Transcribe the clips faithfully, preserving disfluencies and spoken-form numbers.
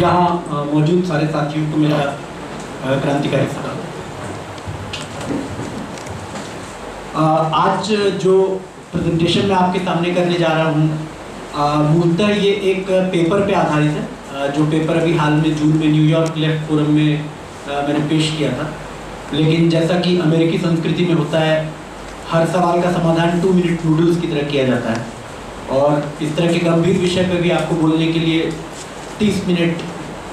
यहाँ मौजूद सारे साथियों को मेरा क्रांतिकारी सलाम। आज जो प्रेजेंटेशन मैं आपके सामने करने जा रहा हूँ मूलतः ये एक पेपर पे आधारित है, जो पेपर अभी हाल में जून में न्यूयॉर्क लेफ्ट फोरम में मैंने पेश किया था। लेकिन जैसा कि अमेरिकी संस्कृति में होता है, हर सवाल का समाधान टू मिनट नूडल्स की तरह किया जाता है और इस तरह के गंभीर विषय पर भी आपको बोलने के लिए तीस मिनट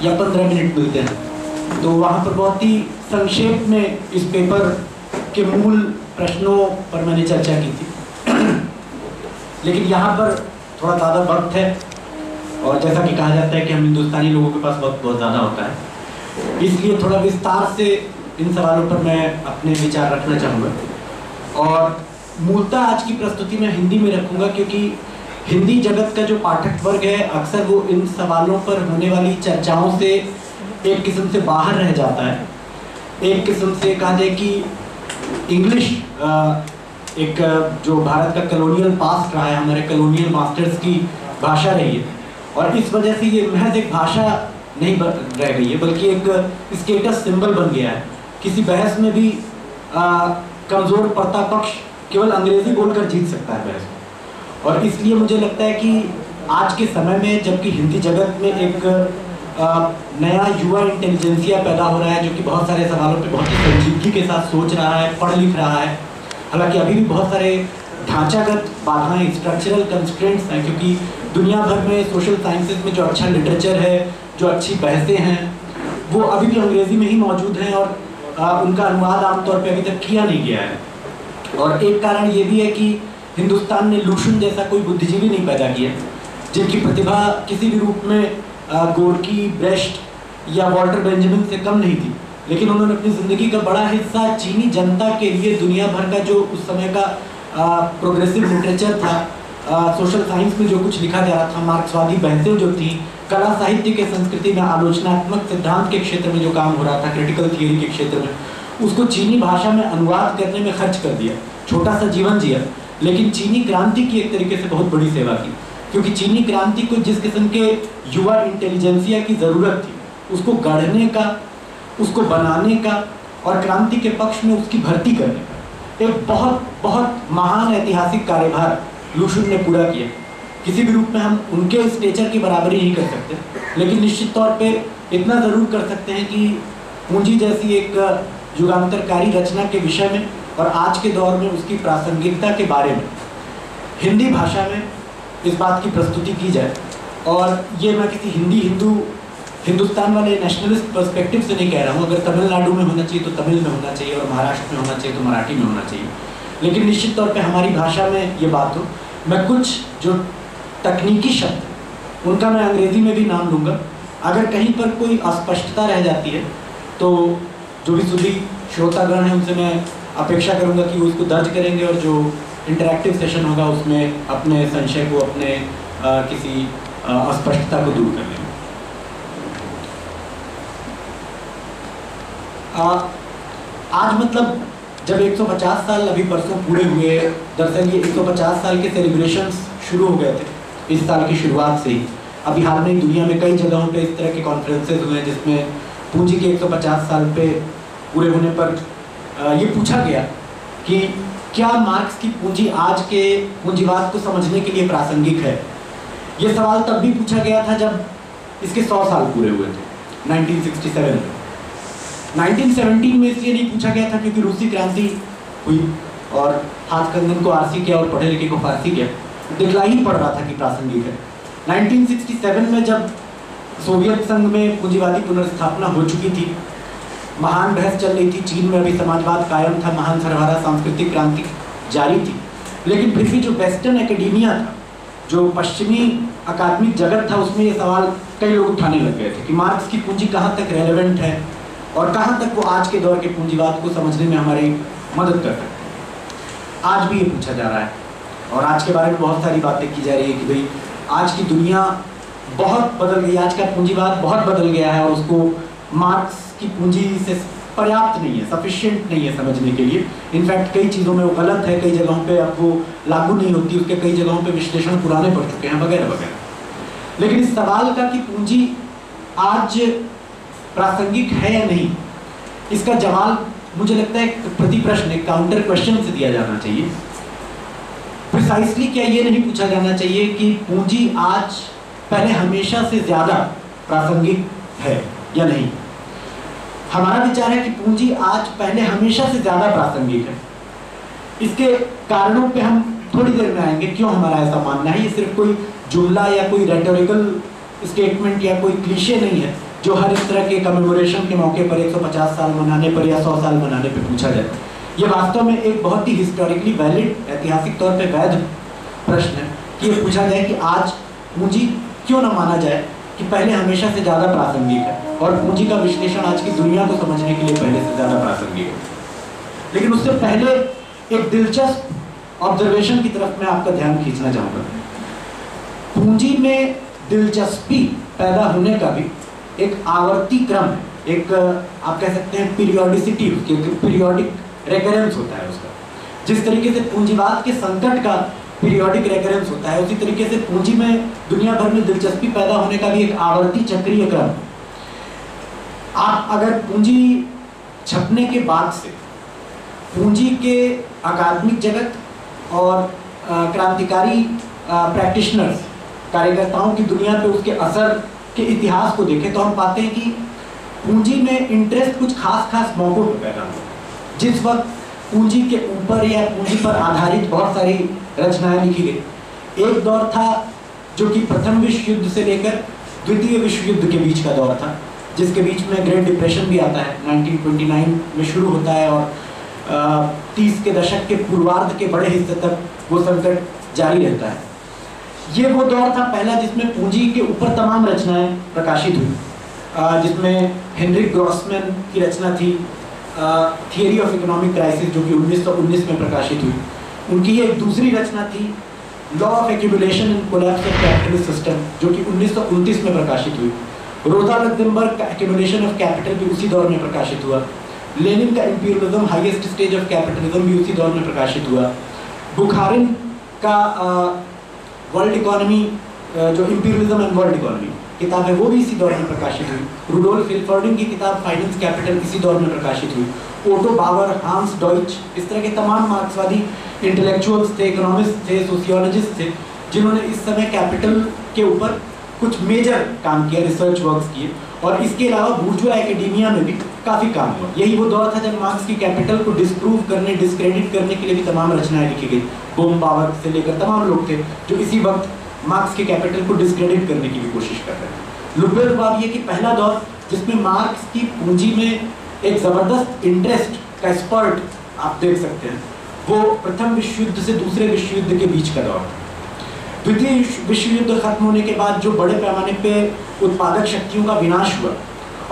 या पंद्रह मिनट मिलते हैं। तो वहाँ पर बहुत ही संक्षेप में इस पेपर के मूल प्रश्नों पर मैंने चर्चा की थी, लेकिन यहाँ पर थोड़ा ज़्यादा वक्त है और जैसा कि कहा जाता है कि हम हिंदुस्तानी लोगों के पास वक्त बहुत ज़्यादा होता है, इसलिए थोड़ा विस्तार से इन सवालों पर मैं अपने विचार रखना चाहूँगा। और मूलतः आज की प्रस्तुति मैं हिंदी में रखूंगा, क्योंकि हिंदी जगत का जो पाठक वर्ग है अक्सर वो इन सवालों पर होने वाली चर्चाओं से एक किस्म से बाहर रह जाता है। एक किस्म से कहा जाए कि इंग्लिश एक जो भारत का कॉलोनियल पास्ट रहा है, हमारे कॉलोनियल मास्टर्स की भाषा रही है और इस वजह से ये महज एक भाषा नहीं रह गई है बल्कि एक स्टेटस सिंबल बन गया है। किसी बहस में भी आ, कमज़ोर पड़ता पक्ष केवल अंग्रेजी बोलकर जीत सकता है बहस। और इसलिए मुझे लगता है कि आज के समय में जबकि हिंदी जगत में एक आ, नया युवा इंटेलिजेंसिया पैदा हो रहा है जो कि बहुत सारे सवालों पे बहुत ही संजीदगी के साथ सोच रहा है, पढ़ लिख रहा है, हालांकि अभी भी बहुत सारे ढांचागत बाधाएं स्ट्रक्चरल कंस्ट्रेंट्स हैं, क्योंकि दुनिया भर में सोशल साइंसेज में जो अच्छा लिटरेचर है, जो अच्छी बहसें हैं वो अभी भी अंग्रेजी में ही मौजूद हैं और आ, उनका अनुवाद आमतौर पे अभी तक किया नहीं गया है। और एक कारण ये भी है कि हिंदुस्तान ने लुशुन जैसा कोई बुद्धिजीवी नहीं पैदा किया जिनकी प्रतिभा किसी भी रूप में गोर्की, ब्रेस्ट या वॉल्टर बेंजामिन से कम नहीं थी, लेकिन उन्होंने अपनी ज़िंदगी का बड़ा हिस्सा चीनी जनता के लिए दुनिया भर का जो उस समय का आ, प्रोग्रेसिव लिटरेचर था, आ, सोशल साइंस में जो कुछ लिखा जा रहा था, मार्क्सवादी बहसें जो थी, कला साहित्य के संस्कृति में आलोचनात्मक सिद्धांत के क्षेत्र में जो काम हो रहा था, क्रिटिकल थियरी के क्षेत्र में, उसको चीनी भाषा में अनुवाद करने में खर्च कर दिया। छोटा सा जीवन जिया लेकिन चीनी क्रांति की एक तरीके से बहुत बड़ी सेवा की, क्योंकि चीनी क्रांति को जिस किस्म के युवा इंटेलिजेंसिया की ज़रूरत थी उसको गढ़ने का, उसको बनाने का और क्रांति के पक्ष में उसकी भर्ती करने का एक बहुत बहुत महान ऐतिहासिक कार्यभार लुशुन ने पूरा किया। किसी भी रूप में हम उनके स्टेचर की बराबरी नहीं कर सकते, लेकिन निश्चित तौर पे इतना ज़रूर कर सकते हैं कि पूंजी जैसी एक युगांतरकारी रचना के विषय में और आज के दौर में उसकी प्रासंगिकता के बारे में हिंदी भाषा में इस बात की प्रस्तुति की जाए। और ये मैं किसी हिंदी हिंदू हिंदुस्तान वाले नेशनलिस्ट पर्सपेक्टिव से नहीं कह रहा हूँ। अगर तमिलनाडु में होना चाहिए तो तमिल में होना चाहिए और महाराष्ट्र में होना चाहिए तो मराठी में होना चाहिए, लेकिन निश्चित तौर पर हमारी भाषा में ये बात हो। मैं कुछ जो तकनीकी शब्द उनका मैं अंग्रेजी में भी नाम लूँगा, अगर कहीं पर कोई अस्पष्टता रह जाती है तो जो भी सुधी श्रोतागण हैं उनसे मैं अपेक्षा करूँगा कि वो उसको दर्ज करेंगे और जो इंटरैक्टिव सेशन होगा उसमें अपने संशय को, अपने आ, किसी अस्पष्टता को दूर कर लेंगे। आज मतलब जब एक सौ पचास साल अभी परसों पूरे हुए, दरअसल ये एक सौ पचास साल के सेलिब्रेशंस शुरू हो गए थे इस साल की शुरुआत से ही। अभी हाल में दुनिया में कई जगहों पे इस तरह के कॉन्फ्रेंसेज हुए हैं जिसमें पूंजी के एक सौ पचास साल पे पूरे होने पर ये पूछा गया कि क्या मार्क्स की पूंजी आज के पूंजीवाद को समझने के लिए प्रासंगिक है। ये सवाल तब भी पूछा गया था जब इसके सौ साल पूरे हुए थे नाइनटीन सिक्सटी सेवन में। नाइनटीन सेवनटीन में इसलिए नहीं पूछा गया था क्योंकि रूसी क्रांति हुई और हाथ कंगन को आरसी किया और पढ़े लिखे को फारसी किया, दिखलाई ही पड़ रहा था कि प्रासंगिक है। नाइनटीन सिक्सटी सेवन में जब सोवियत संघ में पूंजीवादी पुनर्स्थापना हो चुकी थी, महान बहस चल रही थी, चीन में अभी समाजवाद कायम था, महान सरहारा सांस्कृतिक क्रांति जारी थी, लेकिन फिर भी जो वेस्टर्न एकेडेमिया था, जो पश्चिमी अकादमिक जगत था, उसमें ये सवाल कई लोग उठाने लग गए थे कि मार्क्स की पूंजी कहाँ तक रेलेवेंट है और कहाँ तक वो आज के दौर के पूंजीवाद को समझने में हमारी मदद कर सकते हैं। आज भी ये पूछा जा रहा है और आज के बारे में बहुत सारी बातें की जा रही है कि भाई आज की दुनिया बहुत बदल गई, आज का पूंजीवाद बहुत बदल गया है और उसको मार्क्स की पूंजी से पर्याप्त नहीं है, सफिशिएंट नहीं है समझने के लिए। इनफैक्ट कई चीज़ों में वो गलत है, कई जगहों पर अब वो लागू नहीं होती, उसके कई जगहों पर विश्लेषण पुराने पड़ चुके हैं वगैरह वगैरह। लेकिन इस सवाल का कि पूंजी आज प्रासंगिक है या नहीं, इसका जवाब मुझे लगता है प्रति प्रश्न काउंटर क्वेश्चन से दिया जाना चाहिए। प्रिसाइसली क्या ये नहीं पूछा जाना चाहिए कि पूंजी आज पहले हमेशा से ज़्यादा प्रासंगिक है या नहीं। हमारा विचार है कि पूंजी आज पहले हमेशा से ज़्यादा प्रासंगिक है। इसके कारणों पे हम थोड़ी देर में आएंगे, क्यों हमारा ऐसा मानना है। ये सिर्फ कोई जुमला या कोई रेटोरिकल स्टेटमेंट या कोई क्लीशे नहीं है जो हर इस तरह के कमेमोरेशन के मौके पर एक सौ पचास साल मनाने पर या सौ साल मनाने पर पूछा जाए। ये वास्तव में एक बहुत ही हिस्टोरिकली वैलिड, ऐतिहासिक तौर पर वैध प्रश्न है कि ये पूछा जाए कि आज पूंजी क्यों ना माना जाए कि पहले हमेशा से ज़्यादा प्रासंगिक है, और पूंजी का विश्लेषण आज की दुनिया को समझने के लिए पहले से ज़्यादा प्रासंगिक है। लेकिन उससे पहले एक दिलचस्प ऑब्जर्वेशन की तरफ मैं आपका ध्यान खींचना चाहूँगा। पूंजी में दिलचस्पी पैदा होने का भी एक आवर्ती क्रम है, एक आप कह सकते हैं पीरियोडिसिटी, पीरियोडिक रेकरेंस होता है उसका। जिस तरीके से पूंजीवाद के संकट का पीरियोडिक रेकरेंस होता है, उसी तरीके से पूंजी में दुनिया भर में दिलचस्पी पैदा होने का भी एक आवर्ती चक्रीय क्रम। आप अगर पूंजी छपने के बाद से पूंजी के अकादमिक जगत और क्रांतिकारी प्रैक्टिशनर्स, कार्यकर्ताओं की दुनिया पे उसके असर के इतिहास को देखें, तो हम पाते हैं कि पूंजी में इंटरेस्ट कुछ खास खास मौक़ों पर पैदा हुआ। जिस वक्त पूंजी के ऊपर या पूंजी पर आधारित बहुत सारी रचनाएं लिखी गई, एक दौर था जो कि प्रथम विश्व युद्ध से लेकर द्वितीय विश्व युद्ध के बीच का दौर था, जिसके बीच में ग्रेट डिप्रेशन भी आता है, नाइनटीन ट्वेंटी नाइन में शुरू होता है और तीस के दशक के पूर्वार्ध के बड़े हिस्से तक वो संकट जारी रहता है। ये वो दौर था पहला जिसमें पूंजी के ऊपर तमाम रचनाएँ प्रकाशित हुई, जिसमें हेनरिक ग्रॉसमैन की रचना थी थियरी ऑफ इकोनॉमिक क्राइसिस, जो कि उन्नीस सौ उन्नीस में प्रकाशित हुई। उनकी एक दूसरी रचना थी law of accumulation in कोलेब capital system, जो कि उन्नीस सौ उनतीस में प्रकाशित हुई। रोजा गदम्बर्ग का एक्मुलेशन ऑफ कैपिटल भी उसी दौर में प्रकाशित हुआ। लेनिन का imperialism highest stage of capitalism भी उसी दौर में प्रकाशित हुआ। बुखारिन का वर्ल्ड इकोनॉमी, जो इंपीरियलिज्म एंड वर्ल्ड इकोनॉमी किताब है, वो भी इसी दौर में प्रकाशित हुई। रूरल फिल्फोर्डिंग की किताब फाइनंस कैपिटल इसी दौर में प्रकाशित हुई। ओटो बाबर, हांस डॉइच, इस तरह के तमाम मार्क्सवादी इंटेलेक्चुअल्स थे, इकोनॉमिस्ट थे, सोशियोलॉजिस्ट थे, जिन्होंने इस समय कैपिटल के ऊपर कुछ मेजर काम किया, रिसर्च वर्क्स किए। और इसके अलावा बुर्जुआ एकेडेमिया में भी काफ़ी काम हुआ। यही वो दौर था जब मार्क्स की कैपिटल को डिस्प्रूव करने, डिस्क्रेडिट करने के लिए भी तमाम रचनाएँ लिखी गई। गोम पावर से लेकर तमाम लोग थे जो इसी वक्त मार्क्स के कैपिटल को डिस्क्रेडिट करने की भी कोशिश कर रहे हैं। लुबे बाबा ये कि पहला दौर जिसमें मार्क्स की पूंजी में एक ज़बरदस्त इंटरेस्ट का स्पर्ट आप देख सकते हैं, वो प्रथम विश्व युद्ध से दूसरे विश्व युद्ध के बीच का दौर। द्वितीय विश्व युद्ध खत्म होने के बाद जो बड़े पैमाने पे उत्पादक शक्तियों का विनाश हुआ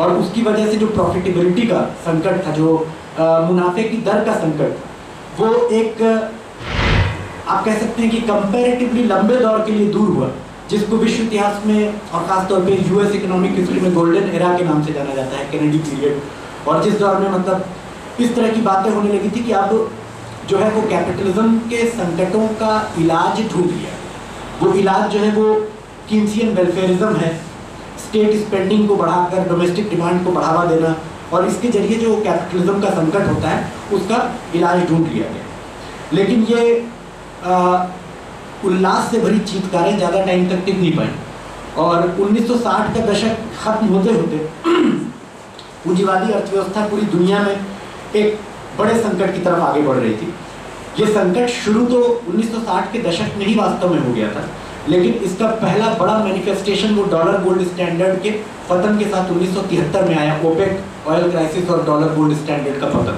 और उसकी वजह से जो प्रॉफिटेबिलिटी का संकट था, जो मुनाफे की दर का संकट था, वो एक आप कह सकते हैं कि कंपैरेटिवली लंबे दौर के लिए दूर हुआ, जिसको विश्व इतिहास में और खासतौर पे यूएस इकोनॉमिक हिस्ट्री में गोल्डन एरा के नाम से जाना जाता है, कैनेडी पीरियड। और जिस दौर में मतलब इस तरह की बातें होने लगी थी कि आप जो है वो कैपिटलिज्म के संकटों का इलाज ढूंढ लिया। वो इलाज जो है वो कीन्सियन वेलफेयरिज्म है, स्टेट स्पेंडिंग को बढ़ाकर डोमेस्टिक डिमांड को बढ़ावा देना, और इसके जरिए जो कैपिटलिज्म का संकट होता है उसका इलाज ढूंढ लिया गया। लेकिन ये आ, उल्लास से भरी चीतकारें ज़्यादा टाइम तक टिक नहीं पाई और उन्नीस सौ साठ का दशक खत्म होते होते पूंजीवादी अर्थव्यवस्था पूरी दुनिया में एक बड़े संकट की तरफ आगे बढ़ रही थी। ये संकट शुरू तो उन्नीस सौ साठ के दशक में ही वास्तव में हो गया था, लेकिन इसका पहला बड़ा मैनिफेस्टेशन वो डॉलर गोल्ड स्टैंडर्ड के पतन के साथ उन्नीस सौ तिहत्तर में आया। ओपेक ऑयल क्राइसिस और डॉलर गोल्ड स्टैंडर्ड का पतन,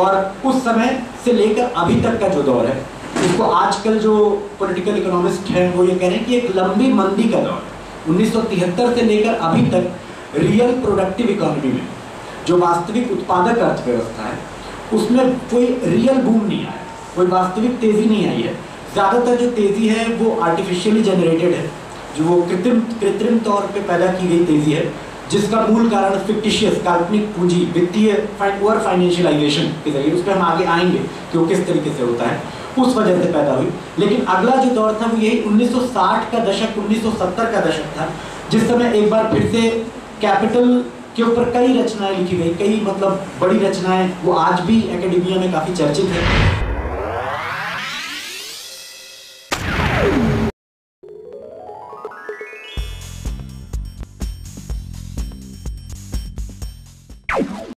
और उस समय से लेकर अभी तक का जो दौर है इसको आजकल जो पॉलिटिकल इकोनॉमिस्ट हैं वो ये कह रहे हैं कि एक लंबी मंदी का दौर है। उन्नीस सौ तिहत्तर से लेकर अभी तक रियल प्रोडक्टिव इकोनॉमी में, जो वास्तविक उत्पादक अर्थव्यवस्था है, उसमें कोई रियल बूम नहीं आया, कोई वास्तविक तेज़ी नहीं आई है। ज़्यादातर जो तेज़ी है वो आर्टिफिशियली जनरेटेड है, जो वो कृत्रिम कृत्रिम तौर पर पैदा की गई तेज़ी है, जिसका मूल कारण फिक्टिशियस काल्पनिक पूंजी, वित्तीय और फाइनेंशियलाइजेशन के जरिए, उस पर हम आगे आएंगे कि वो किस तरीके से होता है, उस वजह से पैदा हुई। लेकिन अगला जो दौर था वो यही उन्नीस सौ साठ का दशक, उन्नीस सौ सत्तर का दशक था, जिस समय एक बार फिर से कैपिटल के ऊपर कई रचनाएं लिखी गई, कई मतलब बड़ी रचनाएं, वो आज भी एकेडमिया में काफ़ी चर्चित है।